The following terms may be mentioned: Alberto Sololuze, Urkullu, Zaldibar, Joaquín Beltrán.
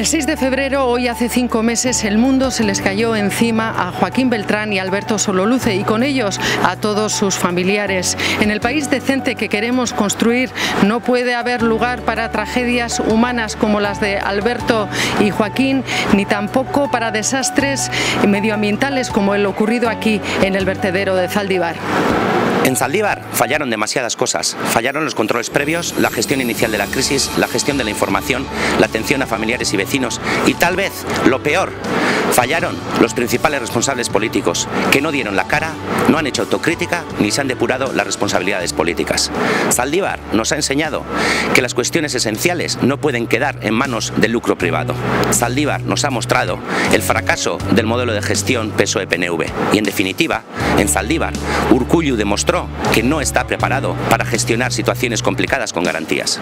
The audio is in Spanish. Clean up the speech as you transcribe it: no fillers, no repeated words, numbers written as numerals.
El 6 de febrero, hoy hace 5 meses, el mundo se les cayó encima a Joaquín Beltrán y Alberto Sololuze, y con ellos a todos sus familiares. En el país decente que queremos construir no puede haber lugar para tragedias humanas como las de Alberto y Joaquín, ni tampoco para desastres medioambientales como el ocurrido aquí en el vertedero de Zaldibar. En Zaldibar fallaron demasiadas cosas, fallaron los controles previos, la gestión inicial de la crisis, la gestión de la información, la atención a familiares y vecinos y, tal vez, lo peor, fallaron los principales responsables políticos, que no dieron la cara, no han hecho autocrítica ni se han depurado las responsabilidades políticas. Zaldibar nos ha enseñado que las cuestiones esenciales no pueden quedar en manos del lucro privado. Zaldibar nos ha mostrado el fracaso del modelo de gestión PSOE-PNV y, en definitiva, en Zaldibar, Urkullu demostró que no está preparado para gestionar situaciones complicadas con garantías.